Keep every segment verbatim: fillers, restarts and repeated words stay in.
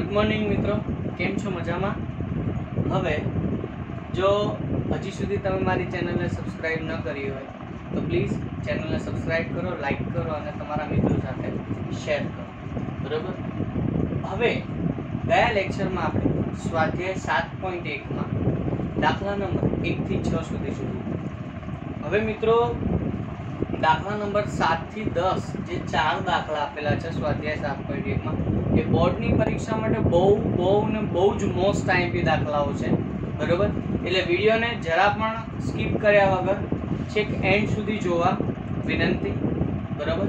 Good morning મિત્રો, કેમ છો? મજામાં? હવે જો હજી સુધી તમે મારી ચેનલને સબસ્ક્રાઈબ ન કરી હોય તો પ્લીઝ ચેનલને સબસ્ક્રાઈબ કરો, લાઈક કરો અને તમારા મિત્રો સાથે શેર કરો, બરાબર? હવે ગયા લેક્ચરમાં આપણે સ્વાધ્યાય સાત પોઈન્ટ એકમાં દાખલા નંબર એકથી છ સુધી શીખ્યું. હવે મિત્રો દાખલા નંબર સાતથી દસ જે ચાર દાખલા આપેલા છે સ્વાધ્યાય સાત પોઈન્ટ એકમાં એ બોર્ડની પરીક્ષા માટે બહુ બહુ ને બહુ જ મોસ્ટ આઈએમપી દાખલાઓ છે, બરાબર? એટલે વિડીયોને જરા પણ સ્કીપ કર્યા વગર છેક એન્ડ સુધી જોવા વિનંતી, બરાબર?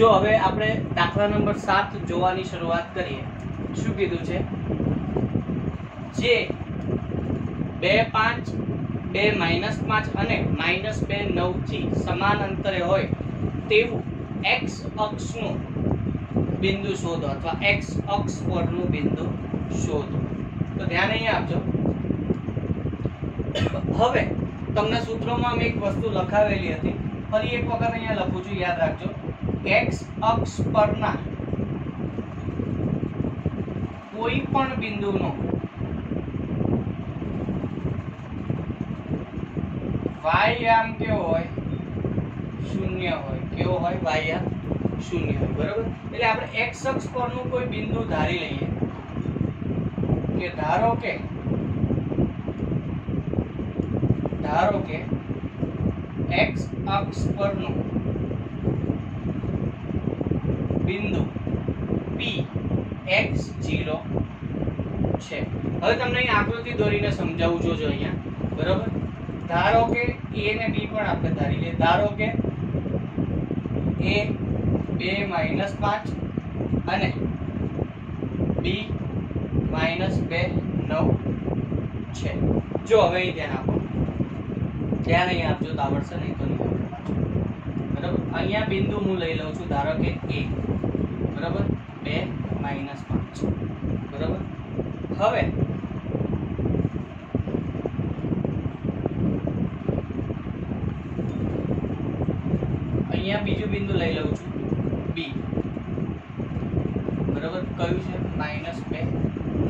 જો હવે આપણે દાખલા નંબર સાત જોવાની શરૂઆત કરીએ. શું કીધું છે? જે બે પાંચ બે માઇનસ પાંચ અને માઇનસ બે નવથી સમાન અંતરે હોય તેવું એક્સ અક્ષનું બિંદુ શોધો અથવા એક્સ અક્ષ પરનું બિંદુ શોધો. તો ધ્યાન અહીંયા આપજો. હવે તમને સૂત્રોમાં મેં એક વસ્તુ લખાવેલી હતી, ફરી એક વખત અહીંયા લખું છું, યાદ રાખજો. એક્સ અક્ષ પરના કોઈ પણ બિંદુનો વાય આમ કેવો હોય? શૂન્ય હોય. કેવો હોય? વાય આમ શૂન્ય હોય, બરાબર? એટલે આપણે એક્સ અક્ષ પરનું કોઈ બિંદુ ધારી લઈએ કે ધારો કે ધારો કે એક્સ અક્ષ પરનું બિંદુ પી એક્સ ઝીરો છે. હવે તમને અહીં આકૃતિ દોરીને સમજાવું છું, જો અહીંયા, બરાબર? ધારો કે a ને b પણ આપણે ધારી લઈએ. ધારો કે a બે માઇનસ પાંચ અને b માઇનસ બે નવ છે. જો હવે અહીં ધ્યાન આપો, ધ્યાન અહીં આપજો તો આવડશે, નહીં તો નહીં, બરાબર? અહીંયા બિંદુ હું લઈ લઉં છું, ધારો કે a, બરાબર, બે માઇનસ પાંચ, બરાબર? હવે બીજું બિંદુ લઈ લઉં છું, b, બરાબર? કયું છે? માઇનસ બે નવ.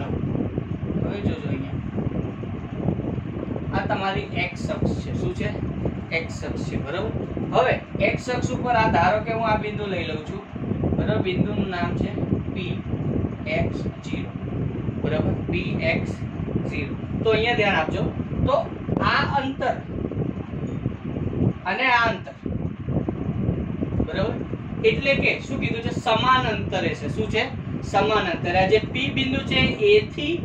હવે જોજો અહીંયા આ તમારી એક્સ અક્ષ છે. શું છે? એક્સ અક્ષ છે, બરાબર? હવે એક્સ અક્ષ ઉપર આ ધારો કે હું આ બિંદુ લઈ લઉં છું, બરાબર? બિંદુનું નામ છે p x ઝીરો, બરાબર? p x zero. તો અહીંયા ધ્યાન આપજો. તો આ અંતર અને આ અંતર, બરાબર? એટલે કે શું કીધું છે? સમાન અંતરે છે. શું છે? સમાન અંતરે. આ જે p બિંદુ છે a થી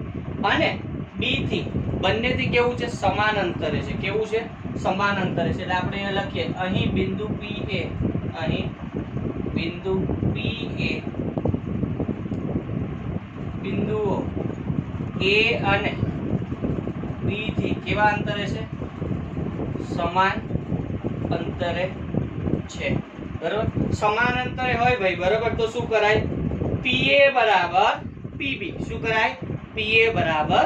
અને b થી બંનેથી કેવું છે? સમાન અંતરે છે. કેવું છે? સમાન અંતરે છે. એટલે આપણે અહીંયા લખીએ, અહીં બિંદુ p a, અહીં બિંદુ p a, બિંદુઓ a અને b થી કેવા અંતરે છે? સમાન અંતરે છે, બરાબર? સમાન અંતરે હોય ભાઈ, બરાબર? તો શું કરાય? પીએ બરાબર પીબી. શું કરાય? પીએ બરાબર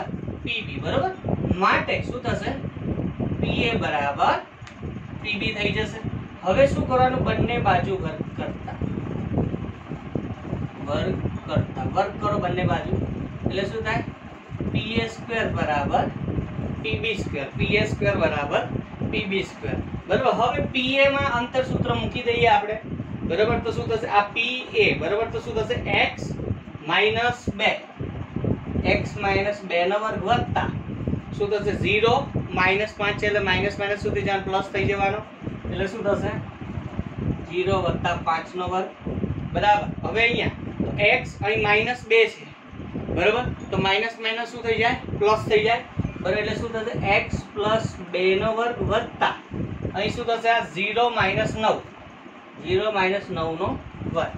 પીબી, બરાબર? માટે શું થશે? પીએ બરાબર પીબી થઈ જશે. હવે શું કરવાનું? બંને બાજુ વર્ગ કરતા વર્ગ કરતા વર્ગ કરો બંને બાજુ, એટલે શું થાય? પીએ સ્ક્વેર બરાબર પીબી સ્ક્વેર. પીએ સ્ક્વેર બરાબર પીબી સ્ક્વેર, બરાબર? હવે પીએ માં અંતર સૂત્ર મૂકી દઈએ આપણે, બરાબર? તો શું થશે? આ પીએ, બરાબર? તો શું થશે? એક્સ માઇનસ બે, એક્સ માઇનસ બે નો વર્ગ વત્તા શું થશે? ઝીરો માઇનસ પાંચ છે એટલે માઇનસ માઇનસ સુધી જ્યાં પ્લસ થઈ જવાનો, એટલે શું થશે? ઝીરો વત્તા પાંચ નો વર્ગ, બરાબર? હવે અહીંયા તો એક્સ અહીં માઇનસ બે છે, બરાબર? તો માઇનસ માઇનસ શું થઈ જાય? પ્લસ થઈ જાય, બરાબર? એટલે શું થશે? એક્સ પ્લસ બે નો વર્ગ વત્તા અહીં શું થશે? આ ઝીરો માઇનસ નવ, ઝીરો માઇનસ નવ નો વર્ગ.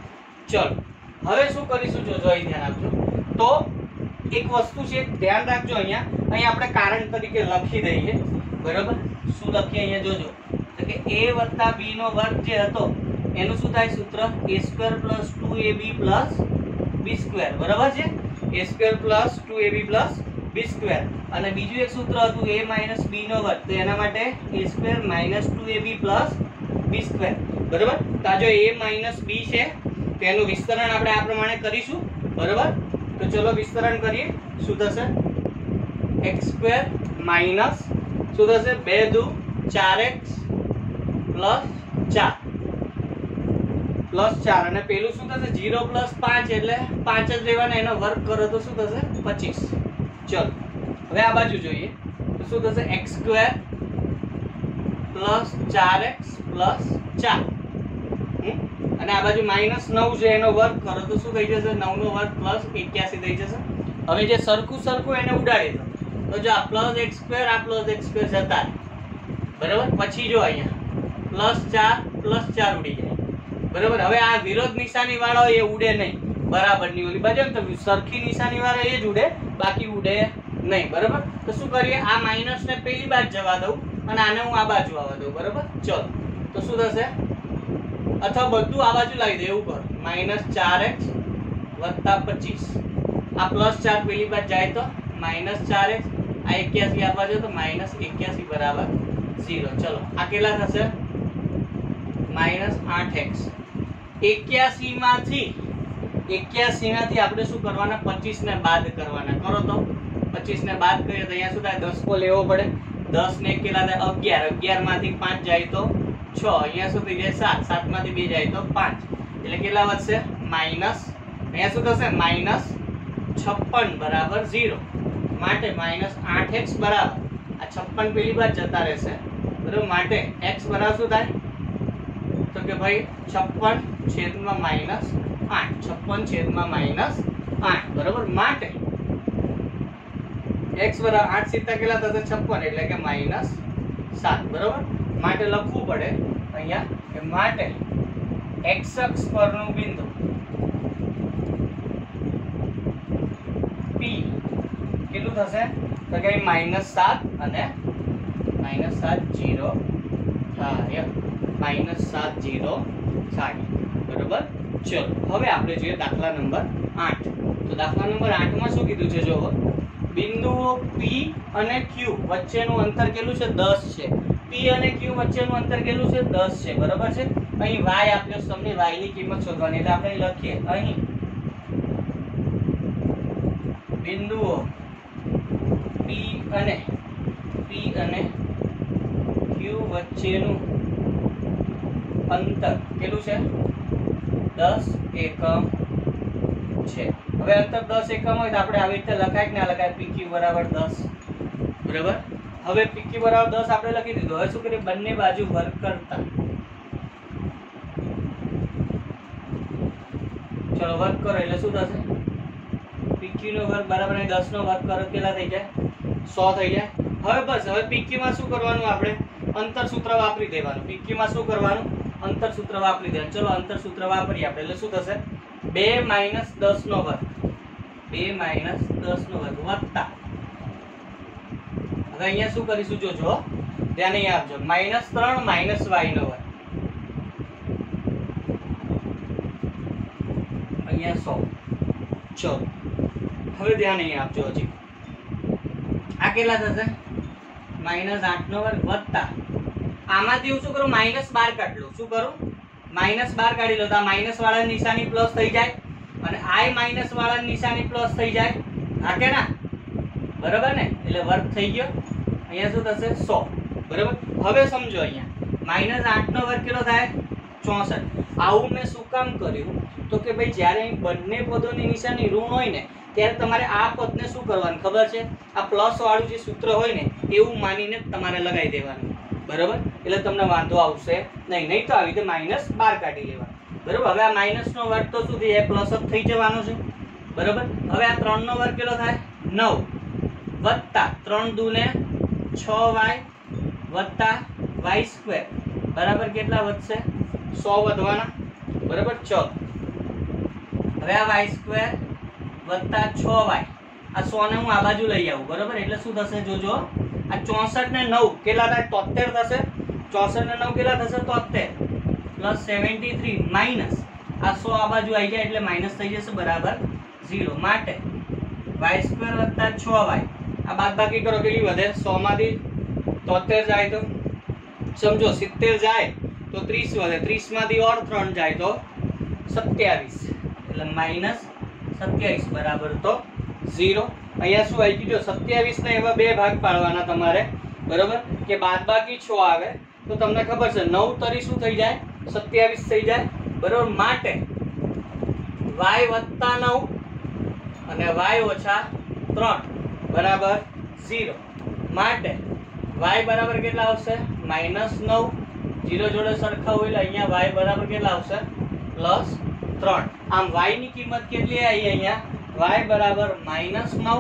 ચલો હવે શું કરીશું? જોજો અહીં ધ્યાન આપજો. તો એક વસ્તુ છે, ધ્યાન રાખજો. અહીંયા અહીં આપણે કારણ તરીકે લખી દઈએ, બરાબર? શું લખીએ અહીંયા? જોજો કે a વત્તા b નો વર્ગ જે હતો એનું શું થાય સૂત્ર? a square plus two a b plus b square, બરાબર છે? a square plus two a b plus b square. અને બીજું એક સૂત્ર હતું a માઈનસ b નો વર્ગ, તો એના માટે a square minus two a b plus b square, બરાબર? તો આ જો a માઈનસ b છે તેનું વિસ્તરણ આપણે આ પ્રમાણે કરીશું, બરાબર? तो चलो विस्तरण करिए। शुद्ध से एक्स स्क्वायर माइनस शुद्ध से बे दू चार एक्स प्लस चार प्लस चार અને પેલું શું થશે ઝીરો પ્લસ પાંચ એટલે પાંચ જ રહેવાને એનો વર્ગ કરો તો શું થશે પચીસ। ચલો હવે આ બાજુ જોઈએ તો શું થશે એક્સ સ્ક્વેર પ્લસ ચાર એક્સ પ્લસ ચાર અને આ બાજુ માઇનસ નવ છે એનો વર્ગ કરો તો શું થઈ જશે નવનો વર્ગ પ્લસ એક્યાસી થઈ જશે। હવે જે સરખું સરખું એને ઉડાડી દો તો જો આ પ્લસ એક્સ સ્ક્વેર આ પ્લસ એક્સ સ્ક્વેર જતા બરાબર પછી જો અહીંયા પ્લસ ચાર પ્લસ ચાર ઉડી જાય बराबर। हवे आ विरोध निशानी वाळो ए उडे नहीं बराबर नी ओली बाजू तो सरखी निशानी वाळो ए ज उडे बाकी उडे नहीं बराबर। तो शू करिए आ माइनस ने पहली बाजू जवा दऊ અને આને હું આ बाजू आवा दऊ बराबर। चलो तो शू થશે अथवा બધું આ बाजू લાવી દે એવું કરો -चार x + पच्चीस આ प्लस चार पहली बाजू जाए तो -चार x आ इक्यासी आ बाजू तो -इक्यासी बराबर जीरो। चलो आ केला થશે -आठ x इक्यासी माथी इक्यासी माथी आपने शू करवाना पच्चीस ने बाद करवाना करो तो पच्चीस ने बाद करिए तो अहींया शू थाय दस को लेवो पड़े दस ने केला थाय अगियार अगियार माथी पांच जाए तो छ अहींया शू थई जाय सात सात माथी बे जाए तो पांच एटले केला वधशे माइनस अहींया शू थशे माइनस छप्पन बराबर जीरो माटे माइनस आठ एक्स बराबर आ छप्पन पहली बार जता रहेशे बराबर माटे एक्स बराबर शू थाय तो के भाई छप्पन छेद में माइनस आठ छप्पन छेद में माइनस आठ बराबर माटे एक्स बराबर आठ सीता के छप्पन एट्ले के माइनस सात बराबर माटे लखवू पड़े अहींया के माटे एक्स अक्ष परनु बिंदु पी केटलू थशे तो के माइनस सात अने माइनस सात जीरो माइनस सात जीरो बराबर। चलो हवे आपणे जोईए दाखला नंबर आठ। तो दाखला नंबर आठ में शुं कीधुं छे जोओ बिंदुओ पी अने क्यू वच्चेनुं अंतर केटलुं छे दस छे पी अने क्यू वच्चेनुं अंतर केटलुं छे दस छे बराबर छे। अहीं y आप्यो छे तमने y नी किंमत शोधवानी तो आपणे लखीए अहीं बिंदुओ पी अने पी अने क्यू वच्चेनुं अंतर केटलुं छे दस एकम छे। हवे अंतर दस एकम होय तो आपणे आवी रीते लखाय के ना लखाय पीक्यू बराबर दस बराबर। हवे पीक्यू बराबर दस आपणे लखी दीधुं। हवे शुं करीए बंने बाजू वर्ग करता चलो वर्ग करो एटले शुं थशे पीक्यू नो वर्ग बराबर दस नो वर्ग करो केटला थई जाय सौ थई जाय। हवे बस हवे पीक्यू मां शुं करवानुं आपणे अंतर सूत्र वापरी देवानुं पीक्यू मां शुं करवानुं अंतर सूत्र वापरी दे। चलो अंतर सूत्र वापरीए आपणे એટલે શું થશે दो माइनस दस નો वर्ग दो माइनस दस नो वर्ग वत्ता હવે અહીંયા શું કરીશું જોજો ધ્યાન અહીં આપજો -तीन माइनस y નો वर्ग અહીંયા सौ। चलो હવે ધ્યાન અહીં આપજો હજી આ કેટલા થશે -आठ નો वर्ग વત્તા आमांथी हूँ शुं करूँ माइनस बार काढी लूँ शुं करूँ माइनस बार काढी लो तो आ माइनस वाळा निशानी प्लस थई जाय अने आय माइनस वाळा निशानी प्लस थई जाय हाके ना बराबर ने एटले वर्ग थई गयो अहींया शुं थशे सौ बराबर। हवे समजो अहींया माइनस आठ नो वर्ग केटलो थाय चौसठ। आवुं मैं शुं काम कर्युं तो के भाई ज्यारे अहीं बंने पदोनी निशानी ऋण होय ने त्यारे तमारे आ पदने शुं करवानुं खबर छे आ प्लस वाळुं जे सूत्र होय ने एवुं मानीने तमारे लगावी देवानुं बराबर एटले तमने वांधो आवशे नहीं। नहीं तो आ रीते माइनस बार काढी लेवा बराबर। हवे आ माइनस नो वर्ग तो शुं थई जाय प्लस ज थई जवानो छे बराबर। हवे आ तीन नो वर्ग केटलो थाय नौ वत्ता तीन दो ने छह y वत्ता y² बराबर केटला વધશે सौ વધવાના बराबर। चलो हवे आ y² वत्ता छह y आ सौ ने हूँ आ बाजू लई आऊँ बराबर एटले शुं थशे जोजो आ चौसठ ने नौ केला था तोतेर थशे चौसठ ने नौ केला थशे तोतेर प्लस सेवेंटी थ्री माइनस आ सौ आ बाजू आई जाए एटले माइनस थई जशे बराबर जीरो माटे वाय स्क्वेर वत्ता छ वाय आ बादबाकी करो केटली वधे सौ मांथी तोतेर जाए तो समझो सित्तेर जाए तो तीस वधे तीस मांथी और तीन जाए तो सत्यावीस एटले माइनस સત્યાવીસ બરાબર તો ઝીરો. અહીંયા શું આવી ગયું, જો સત્યાવીસ ને એવા બે ભાગ પાડવાના તમારે, બરાબર કે બાદબાકી છ આવે તો તમને ખબર છે નવ તરી શું થઈ જાય, સત્યાવીસ થઈ જાય, બરાબર. માટે વાય વત્તા નવ અને વાય ઓછા ત્રણ બરાબર ઝીરો. માટે વાય બરાબર કેટલા આવશે, માઇનસ નવ, ઝીરો જોડે સરખા હોય એટલે અહીંયા વાય બરાબર કેટલા આવશે, પ્લસ ત્રણ. આમ વાય ની કિંમત કેટલી આવી અહીંયા, y બરાબર માઇનસ નવ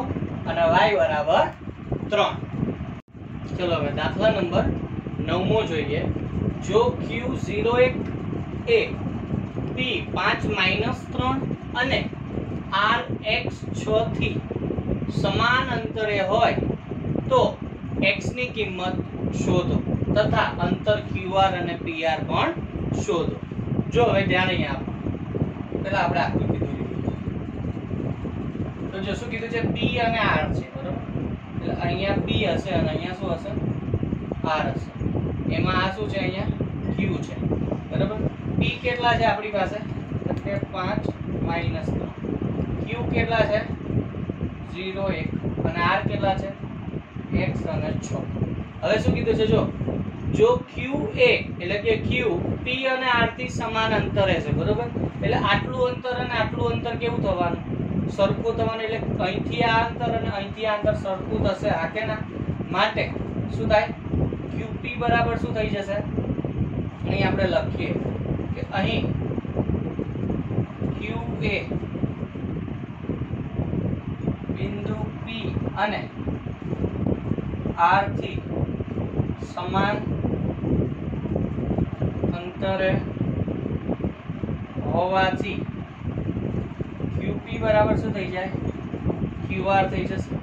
અને y બરાબર ત્રણ. ચલો હવે દાખલા નંબર નવમો જોઈએ. જો q ઝીરો એક એ p પાંચ માઇનસ ત્રણ અને r x છ થી સમાન અંતરે હોય તો x ની કિંમત શોધો તથા અંતર qr અને pr પણ શોધો. જો હવે ધ્યાન અહીંયા આપો, પહેલા આપણે આકૃતિ તો જો શું કીધું છે, p અને r છે, બરાબર. એટલે અહીંયા p હશે અને અહીંયા શું હશે, r હશે. એમાં આ શું છે, અહીંયા q છે, બરાબર. p કેટલા છે આપણી પાસે, એટલે પાંચ માઈનસ ત્રણ. q કેટલા છે, ઝીરો એક, અને r કેટલા છે, x અને છ. હવે શું કીધું છે, જો જો q એ એટલે કે q p અને r થી સમાન અંતરે છે, બરાબર. એટલે આટલું અંતર અને આટલું અંતર કેવું થવાનું, સરખું થવાનું. એટલે અહીંથી આ અંતર અને અહીંથી આ અંતર સરખું થશે, હા કે ના. માટે શું થાય, qp બરાબર શું થઈ જશે, અહીં આપણે લખીએ કે અહીં qa બિંદુ p અને r થી સમાન અંતરે હોવાથી qp બરાબર શું થઈ જાય, qr થઈ જશે.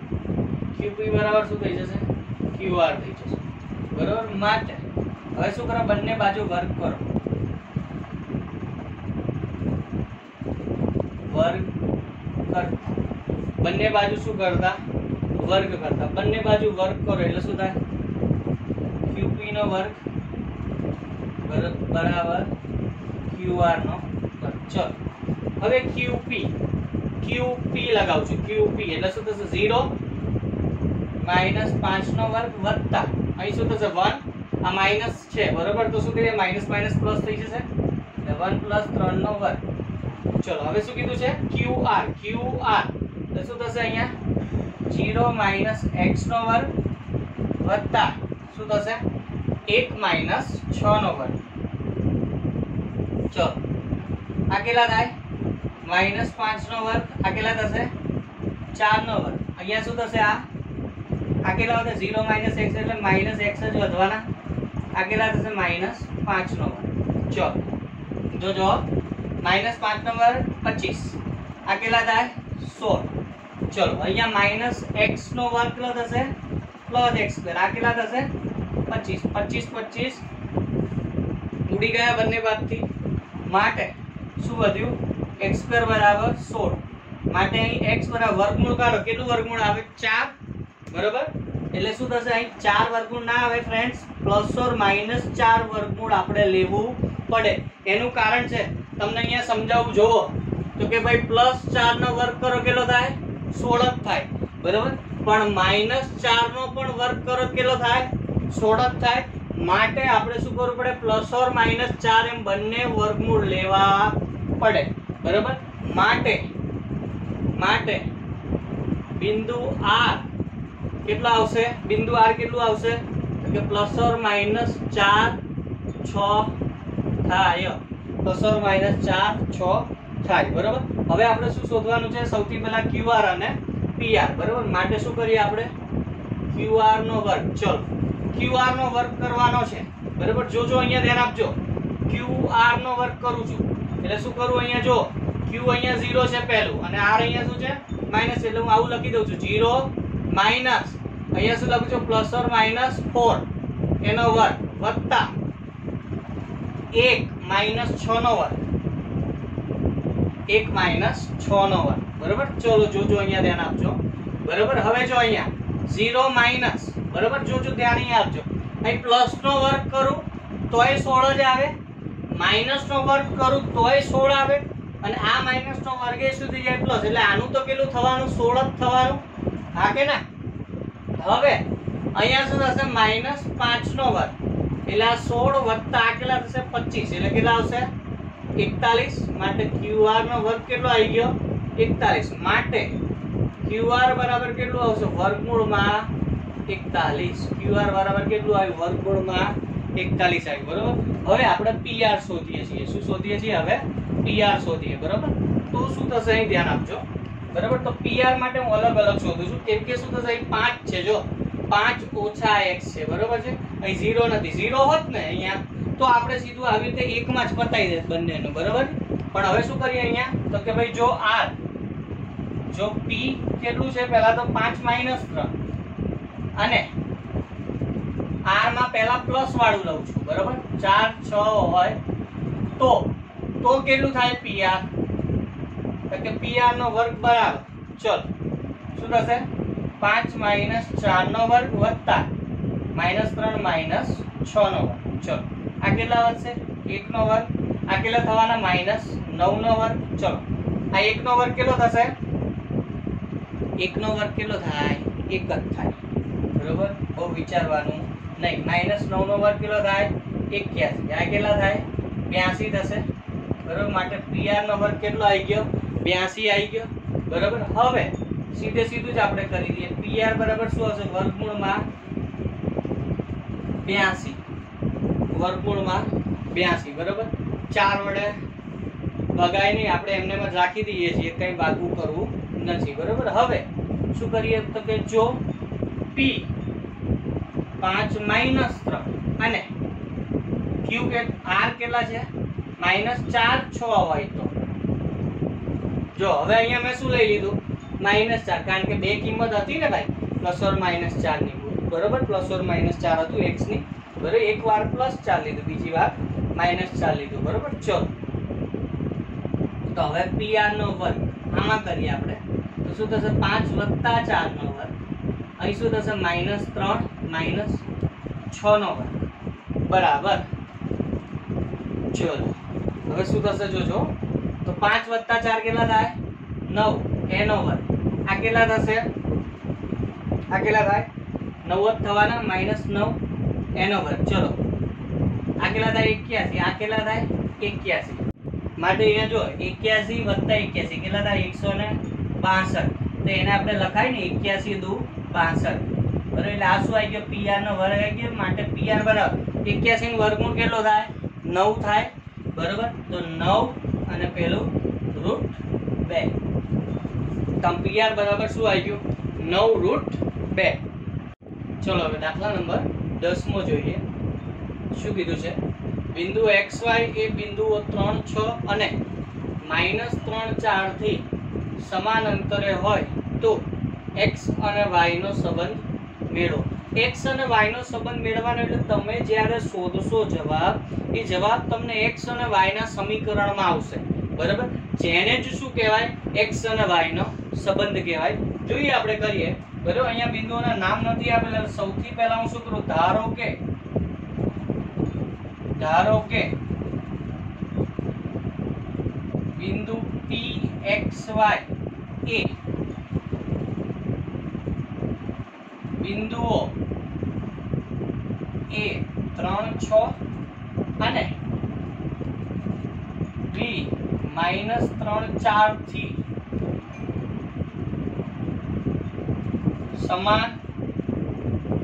qp બરાબર શું થઈ જશે, qr થઈ જશે, બરાબર. માટે હવે શું કરો, બંને બાજુ વર્ગ કરો. વર્ગ કરતા બંને બાજુ શું કરતા, વર્ગ કરતા બંને બાજુ વર્ગ કરો. એટલે શું થાય, qp નો વર્ગ બરાબર qr નો વર્ગ. ચલો હવે qp qp લગાવજો. qp એટલે શું થશે, ઝીરો માઈનસ પાંચ નો વર્ગ વત્તા અહીં શું થશે વન, આ માઈનસ છે, બરોબર. તો શું કરીએ, માઈનસ માઈનસ પ્લસ થઈ જશે, એટલે વન પ્લસ ત્રણ નો વર્ગ. ચલો હવે શું કીધું છે, qr qr એટલે શું થશે, અહીંયા ઝીરો માઈનસ x નો વર્ગ વત્તા શું થશે, એક માઈનસ છ નો વર્ગ. ચલો આ કેટલા થાય, માઇનસ પાંચ નો વર્ગ, આ કેટલા થશે, ચાર નો વર્ગ. અહીંયા શું થશે, આ આ કેટલા વધે, ઝીરો માઇનસ એક્સ એટલે માઇનસ એક્સ જ વધવાના. આ કેટલા થશે, માઇનસ પાંચ નો વર્ગ. ચલો જો જો માઇનસ પાંચ નો વર્ગ પચીસ, આ કેટલા થાય સોળ. ચલો અહીંયા માઇનસ એક્સ નો વર્ગ કેટલો થશે, પ્લસ એક્સ સ્ક્વેર, આ કેટલા થશે પચીસ. પચીસ પચીસ ઉડી ગયા બંને બાજુથી. માટે શું વધ્યું, x સ્ક્વેર બરાબર સોળ. માટે અહીં x બરાબર વર્ગમૂળ કાઢો, કેટલું વર્ગમૂળ આવે, ચાર, બરાબર. એટલે શું થશે, અહીં ચાર વર્ગમૂળ ના આવે ફ્રેન્ડ્સ, પ્લસ ઓર માઇનસ ચાર વર્ગમૂળ આપણે લેવું પડે. એનું કારણ છે તમને અહીંયા સમજાવું, જોવો તો કે ભાઈ પ્લસ ચાર નો વર્ગ કરો કેટલો થાય, સોળ જ થાય, બરાબર. પણ માઇનસ ચાર નો પણ વર્ગ કરો કેટલો થાય, સોળ જ થાય. માટે આપણે શું કરવું પડે, પ્લસ ઓર માઇનસ ચાર એમ બંને વર્ગમૂળ લેવા પડે, બરાબર. માટે માટે બિંદુ r કેટલા આવશે, બિંદુ r કેટલું આવશે, કે પ્લસ ઓર માઇનસ ચાર છ થાય, પ્લસ ઓર માઇનસ ચાર છ થાય, બરાબર. હવે આપણે શું શોધવાનું છે, સૌથી પહેલા qr અને pr, બરાબર. માટે શું કરીએ આપણે, qr નો વર્ગ. ચલો qr નો વર્ગ કરવાનો છે, બરાબર. જોજો અહીંયા ધ્યાન આપજો, qr નો વર્ગ કરું છું એટલે શું કરું, અહીંયા જો q અહીંયા ઝીરો છે પહેલું, અને r અહીંયા શું છે માઈનસ, એટલે હું આવું લખી દઉં છું, ઝીરો માઈનસ અહીંયા શું લખું છું, પ્લસ ઓર માઈનસ ફોર એનો વર્ગ વત્તા એક માઈનસ છ નો વર્ગ, એક માઈનસ છ નો વર્ગ, બરાબર. ચલો જોજો અહીંયા ધ્યાન આપજો, બરાબર. હવે જો અહીંયા ઝીરો માઇનસ, બરાબર, જોજો ધ્યાન અહીંયા આપજો, અહીં પ્લસ નો વર્ગ કરું તોય સોળ જ આવે, માઇનસ નો વર્ગ કરું તોય સોળ આવે, અને આ માઈનસ નો વર્ગ એ સુધી જાય પ્લસ, એટલે આનું તો કેટલું થવાનું સોળ જ થવાનું, હા કે ના? હવે અહીંયા શું થશે માઈનસ પાંચ નો વર્ગ એટલે સોળ વત્તા કેટલા થશે પચીસ, એટલે કેટલા આવશે એકતાલીસ. માટે ક્યુઆર નો વર્ગ કેટલો આવી ગયો એકતાલીસ, માટે ક્યુઆર બરાબર કેટલું આવશે વર્ગમૂળમાં એકતાલીસ. ક્યુઆર બરાબર કેટલું આવ્યું વર્ગમૂળમાં એકતાલીસ આવ્યું, બરાબર. હવે આપણે પીઆર શોધીએ છીએ, શું શોધીએ છીએ? હવે પીઆર શોધીએ, બરાબર. તો શું થશે અહીં ધ્યાન આપજો, બરાબર. તો પીઆર માટે હું અલગ અલગ શોધું છું કેમ કે શું થશે અહીં પાંચ છે, જો પાંચ ઓછા એક્સ છે, બરાબર છે. અહીં ઝીરો નથી, ઝીરો હોત ને અહીંયા તો આપણે સીધું આવી રીતે એકમાં જ પતાવી દે બંનેનું, બરાબર. પણ હવે શું કરીએ અહીંયા તો કે ભાઈ જો આર જો p કેટલું છે પહેલા તો પાંચ માઈનસ ત્રણ અને r માં પહેલા પ્લસ વાળું લઉં છું, બરાબર. ચાર છ હોય તો તો કેટલું થાય pr, તો કે pr નો વર્ગ બરાબર ચલ શું થશે પાંચ માઈનસ ચાર નો વર્ગ વત્તા માઈનસ ત્રણ માઈનસ છ નો વર્ગ, ચલો આ કેટલા વધશે એક નો વર્ગ, આ કેટલા થવાના માઈનસ નવ નો વર્ગ, ચલો આ એક નો વર્ગ કેટલો થશે એક નો વર્ગ કેટલો થાય એક જ થાય, બરોબર. બહુ વિચારવાનું નહીં, માઇનસ નવ નો વર્ગ કેટલો થાય એક્યાસી, આ કેટલા થાય બ્યાસી થશે, બરોબર. માટે પીઆર નો વર્ગ કેટલો આવી ગયો બ્યાસી આવી ગયો, બરોબર. હવે સીધે સીધું જ આપણે કરી દઈએ પીઆર બરાબર શું હશે વર્ગમૂળમાં બ્યાસી વર્ગમૂળમાં બ્યાસી, બરોબર. ચાર વડે ભગાય નહીં, આપણે એમને જ રાખી દઈએ છીએ, કંઈ ભાગવું કરવું નથી, બરોબર. હવે શું કરીએ તો કે જો p પાંચ માઈનસ ત્રણ અને q કે r કેટલા છે માઈનસ ચાર છ હોય તો જો હવે અહીંયા મેં શું લઈ લીધું માઈનસ ચાર, કારણ કે બે કિંમત હતી ને ભાઈ પ્લસ ઓર માઈનસ ચાર ની, બરોબર. પ્લસ ઓર માઈનસ ચાર હતું x ની, બરોબર. એકવાર પ્લસ ચાર લીધું, બીજી વાર માઈનસ ચાર લીધું, બરોબર. ચલો તો હવે pr નો વર્ગ આમાં કરીએ આપણે તો શું થશે પાંચ વત્તા ચાર નો વર્ગ, અહીં શું થશે માઈનસ ત્રણ માઈનસ છ નો વર્ગ, બરાબર. ચલો હવે શું થશે જોજો તો પાંચ વત્તા ચાર કેટલા થાય નવ, એનો વર્ગ આ કેટલા થશે આ કેટલા થાય નવ થવાના માઈનસ નવ એનો વર્ગ, ચલો આ કેટલા થાય એક્યાસી, આ કેટલા થાય એક્યાસી. માટે અહીંયા જો એક્યાસી વત્તા એક્યાસી કેટલા થાય એકસો ને બાસઠ, તો એને આપણે લખાય ને એક્યાસી દુ બાસઠ, બરાબર. એટલે આ શું આવી ગયો પીઆર નો વર્ગ આવી ગયો, માટે પીઆર બરાબર એક્યાસી નો વર્ગમૂળ કેટલો થાય નવ થાય, બરાબર. તો નવ અને પેલું રૂટ બે, તમ પીઆર બરાબર શું આવી ગયું નવ રૂટ બે. ચલો હવે દાખલા નંબર દસમો જોઈએ, શું કીધું છે બિંદુ xy એ બિંદુઓ ત્રણ છ અને માઈનસ ત્રણ ચાર થી સમાન અંતરે હોય તો x અને y નો સંબંધ મેળવો. x અને y નો સંબંધ મેળવવાનો એટલે તમે જ્યારે શોધશો જવાબ એ જવાબ તમને x અને y ના સમીકરણમાં આવશે, બરાબર. જેને જ શું કહેવાય x અને y નો સંબંધ કહેવાય. જોઈએ આપણે કરીએ, બરાબર. અહીંયા બિંદુઓના નામ નથી આપેલા, સૌથી પહેલા હું શું કરું ધારો કે ધારો કે બિંદુ P X Y એ બિંદુઓ A ત્રણ છ અને B માઈનસ ત્રણ ચાર થી સમાન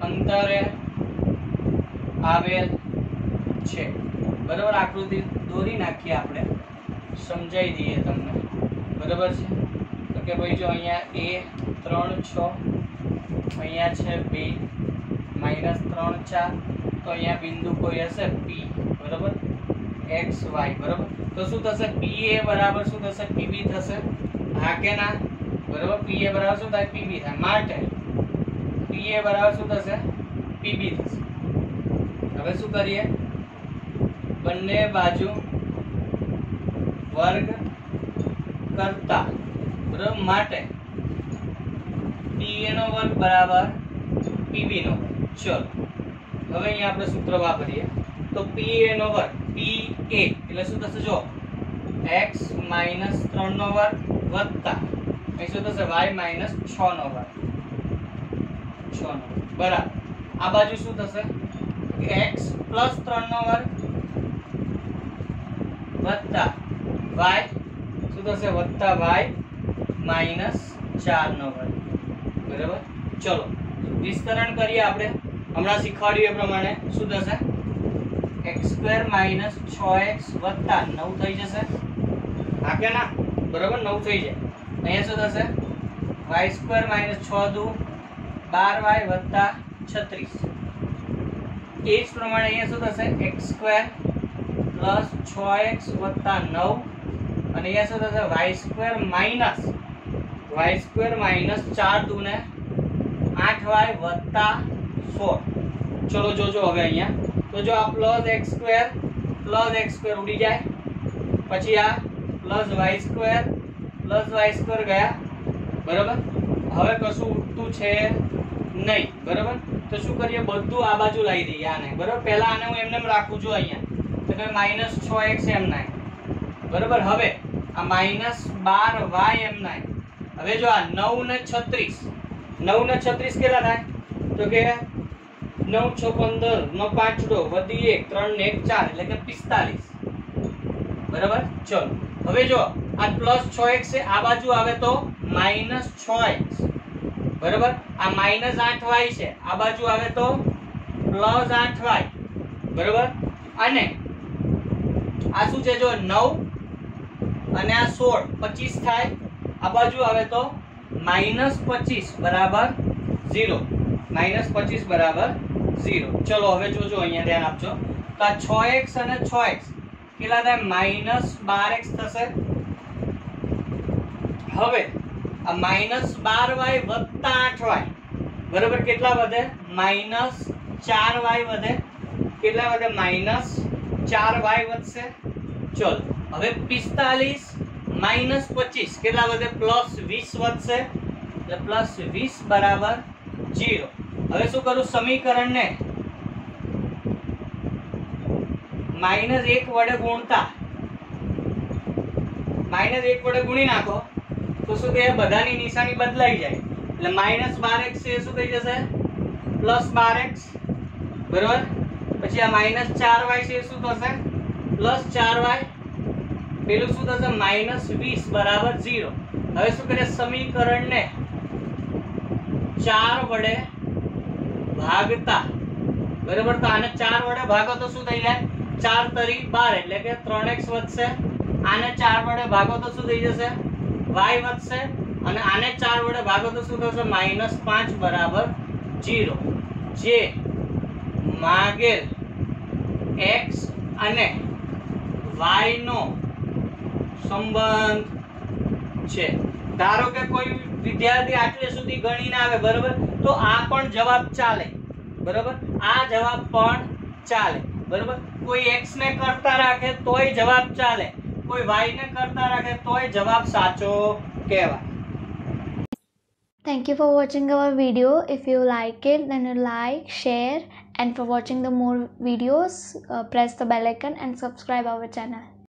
અંતરે આવેલ છે, બરાબર. આકૃતિ દોરી નાખીએ આપણે, સમજાવી દઈએ તમને, બરાબર છે. તો કે ભાઈ જો અહીંયા એ ત્રણ છ અહીંયા છે બી માઇનસ ત્રણ ચાર, તો અહીંયા બિંદુ કોઈ હશે પી, બરાબર એક્સ વાય, બરાબર. તો શું થશે પી એ બરાબર શું થશે પીબી થશે, હા કે ના? બરાબર પી એ બરાબર શું થાય પીબી થાય, માટે પી એ બરાબર શું થશે પીબી થશે. હવે શું કરીએ બંને બાજુ વર્ગ કરતા, બરાબર. માટે પીએ નો વર્ગ બરાબર પીબી નો વર્ગ. ચલો હવે અહીંયા આપણે સૂત્ર વાપરીએ તો પીએ નો વર્ગ પી એ એટલે શું થશે જો x minus ત્રણ નો વર્ગ વત્તા કહીશું તો y minus છ નો વર્ગ છ નો બરાબર આ બાજુ શું થશે કે x plus ત્રણ નો વર્ગ વત્તા y શું થશે વત્તા y minus ચાર નો વર્ગ બરાબર ચલો વિસ્તરણ કરીએ આપણે હમણાં શીખવાડ્યું એ પ્રમાણે શું થશે x square minus છ x વત્તા નવ થઈ જશે આ કે ના બરાબર નવ થઈ જાય અહીંયા શું થશે y square minus છ દુ બાર y વત્તા છત્રીસ એ જ પ્રમાણે અહીંયા શું થશે x square plus છ x વત્તા નવ અને અહીંયા શું થશે y square minus y square minus ચાર દુ ને આઠ y વત્તા સોળ ચલો જોજો હવે અહીંયા तो जो आप plus x square plus x square उड़ी जाए पची आ plus y square plus y square गया बराबर हवे कशु उठतु छे नहीं बराबर तो शू करिए बधु आ बाजू लाई दीए आने बराबर पहला आने हूँ एमने राखू छू अहींया तो के माइनस छ एक्स एमना बराबर हवे आ माइनस बार वाय एमना हवे जो आ नौ ने छत्रीस नौ ने छत्रीस केला थाय तो के નવ છ પંદર નો પાંચડો વધી એક ત્રણ ને એક ચાર એટલે કે પિસ્તાલીસ બરાબર ચલો હવે જો આ પ્લસ છ એક્સ છે આ બાજુ આવે તો માઇનસ છ એક્સ બરાબર આ માઇનસ આઠ વાય છે આ બાજુ આવે તો પ્લસ આઠ વાય બરાબર અને આ શું છે જો નવ અને આ સોળ પચીસ થાય આ બાજુ આવે તો માઇનસ પચીસ બરાબર ઝીરો માઇનસ પચીસ બરાબર ઝીરો ચલો હવે જોજો અહીંયા ધ્યાન આપજો તો આ છ x અને છ x કેટલા થાય માઇનસ બાર x થશે હવે આ માઇનસ બાર y વત્તા આઠ y બરાબર કેટલા વધે માઇનસ ચાર y વધે કેટલા વધે માઇનસ ચાર y વધશે ચલો હવે પિસ્તાલીસ માઇનસ પચીસ કેટલા વધે પ્લસ વીસ વધશે એટલે પ્લસ વીસ બરાબર ઝીરો હવે શું કરું સમીકરણ ને માઇનસ એક વડે ગુણતા માઇનસ એક વડે ગુણી નાખો તો શું થાય બધાની નિશાની બદલાઈ જાય એટલે માઇનસ બાર એક્સ એ શું થઈ જશે પ્લસ બાર એક્સ બરાબર પછી આ માઇનસ ચાર વાય છે શું થશે પ્લસ ચાર વાય પેલું શું થશે માઇનસ વીસ બરાબર ઝીરો હવે શું કરે સમીકરણ ને चार वडे भागता बराबर तो आने चार वडे भागो तो शू थई जाय चार तरी बार एटले के ત્રણ x વધશે आने चार वडे भागो तो शू थई जशे y વધશે અને આને ચાર વડે ભાગો તો શું થશે માઇનસ પાંચ બરાબર ઝીરો જે માગેલ x અને y નો સંબંધ છે ધારો કે કોઈ વિદ્યાર્થી આટલે સુધી ગણીને આવે બરાબર તો આ પણ જવાબ ચાલે બરાબર આ જવાબ પણ ચાલે બરાબર કોઈ x ને કરતા રાખે તોય જવાબ ચાલે કોઈ y ને કરતા રાખે તોય જવાબ સાચો કહેવાય Thank you for watching our video if you like it then like share and for watching the more videos uh, press the bell icon and subscribe our channel